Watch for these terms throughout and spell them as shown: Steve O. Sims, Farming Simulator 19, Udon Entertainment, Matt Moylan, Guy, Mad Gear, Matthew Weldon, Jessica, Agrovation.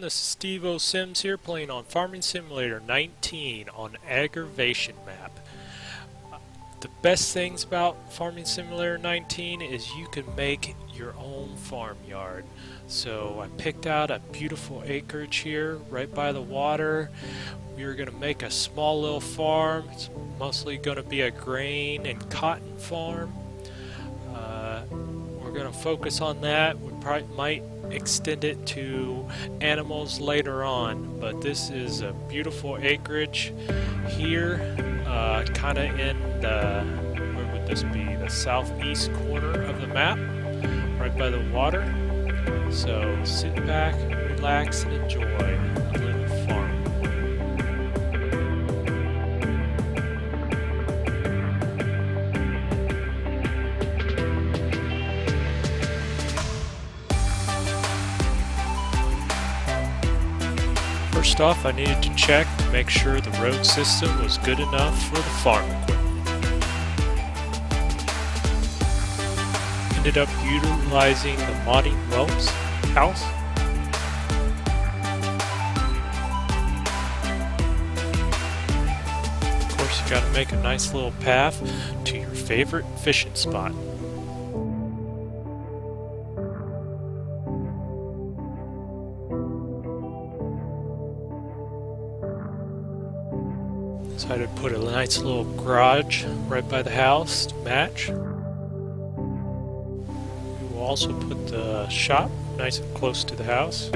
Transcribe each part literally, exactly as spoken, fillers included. everyone, this is Steve O. Sims here playing on Farming Simulator nineteen on Aggravation Map. Uh, the best things about Farming Simulator nineteen is you can make your own farmyard. So I picked out a beautiful acreage here right by the water. We are going to make a small little farm. It's mostly going to be a grain and cotton farm. Uh, we're going to focus on that. We probably might extend it to animals later on, but this is a beautiful acreage here, uh, kind of in the, where would this be, the southeast corner of the map, right by the water. So sit back, relax, and enjoy. First off, I needed to check to make sure the road system was good enough for the farm equipment. Ended up utilizing the modding Whelps house. Of course, you gotta make a nice little path to your favorite fishing spot. I decided to put a nice little garage right by the house to match. We will also put the shop nice and close to the house.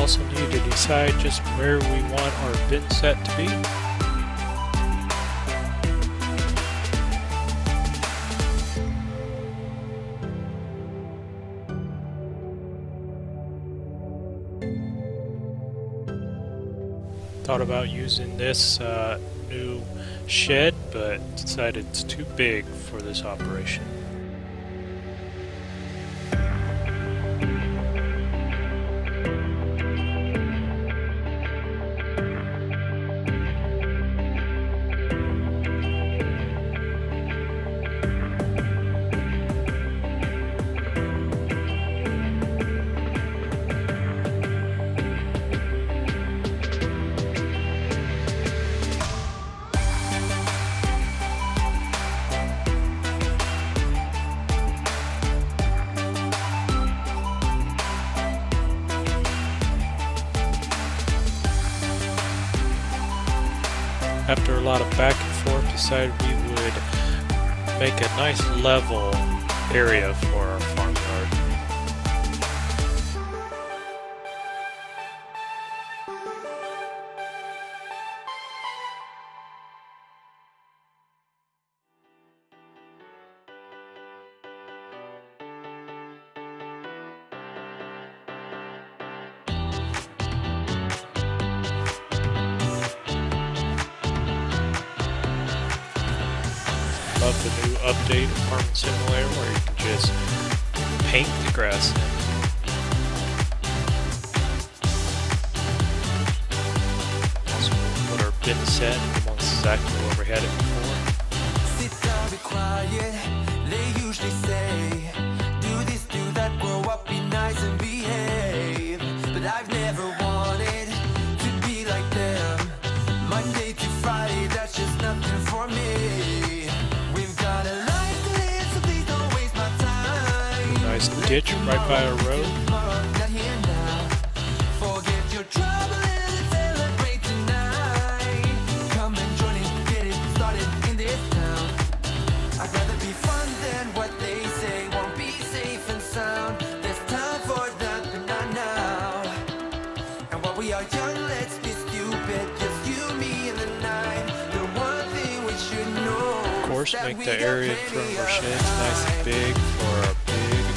Also need to decide just where we want our bin set to be. Thought about using this uh, new shed, but decided it's too big for this operation. After a lot of back and forth, decided we would make a nice level area for our farmyard. Love the new update of Farming Simulator where you can just paint the grass in. Also, we'll put our bin set in the exactly where we had it before. Sit down, be quiet. They usually say, do this, do that, grow up, be nice and behave. But I've never wanted to be like them. Monday to Friday, that's just nothing for me. Ditch right by a road. Forget your trouble and celebrate tonight. Come and join and get it started in this town. I'd rather be fun than what they say. Won't be safe and sound. There's time for that, but not now. And while we are young, let's be stupid. Just you, me, and the night. The one thing we should know. course, make the area in front of our sheds nice and big for our big equipment.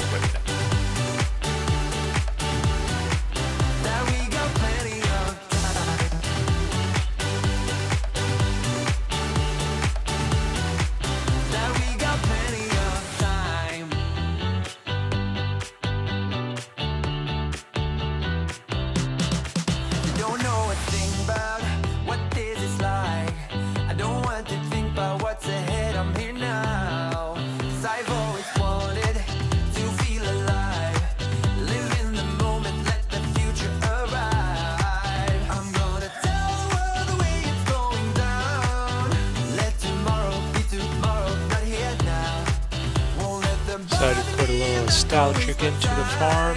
Decided to put a little style chicken to the farm,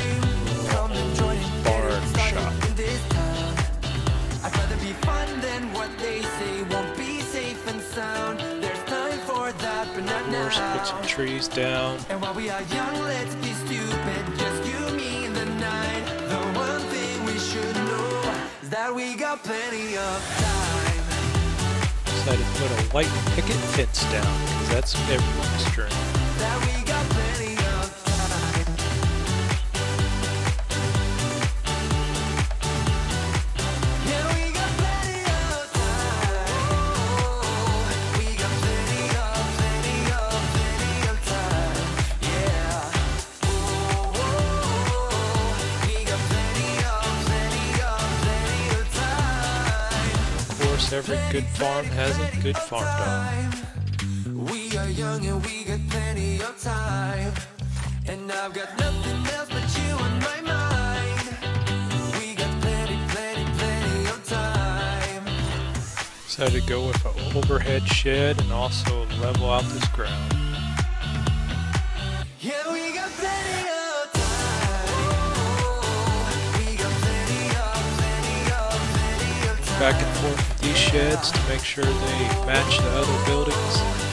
barn shop. I'd rather be fun than what they say won't be safe and sound. There's time for that, but not now. Of course, put some trees down. And while we are young, let's be stupid. Just you, me, and the night. The one thing we should know is that we got plenty of time. Decided to put a white picket fence down, because that's everyone's dream. That we got plenty of time. Yeah, we got plenty of time. We got plenty of, plenty of, plenty of time. Yeah. Oh, we got plenty of, plenty of, plenty of time. Of course, every good farm has a good farm dog. We are young and we got plenty of time, and I've got nothing else but you in my mind. We got plenty, plenty, plenty of time. Decided to go with an overhead shed and also level out this ground. Yeah, we got plenty of. Back and forth with these sheds to make sure they match the other buildings.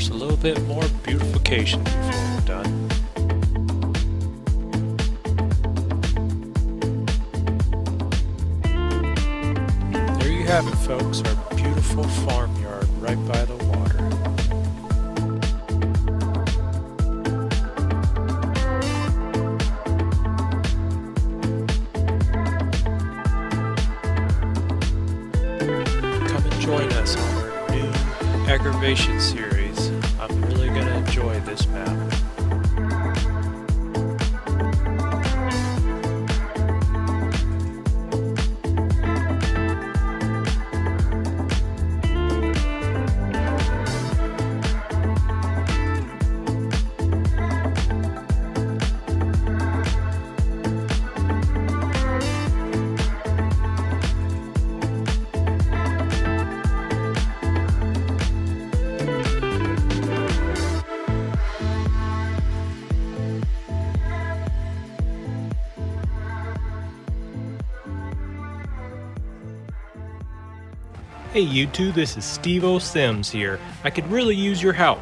A little bit more beautification before we're done. There you have it, folks, our beautiful farmyard right by the water. Come and join us on our new aggravation series. I'm really going to enjoy this map. Hey you two, this is Steve O. Sims here. I could really use your help.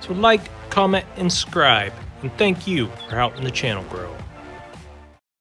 So like, comment, and subscribe. And thank you for helping the channel grow.